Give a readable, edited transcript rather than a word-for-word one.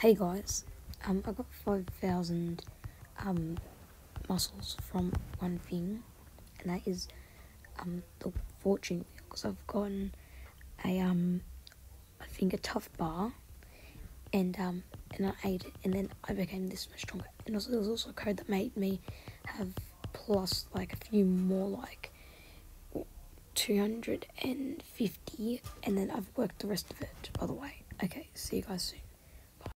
Hey guys, I got 5,000 muscles from one thing, and that is the fortune wheel, because I've gotten I think a tough bar, and I ate it, and then I became this much stronger. And also, there was also a code that made me have plus like a few more, like 250, and then I've worked the rest of it, by the way. Okay, see you guys soon.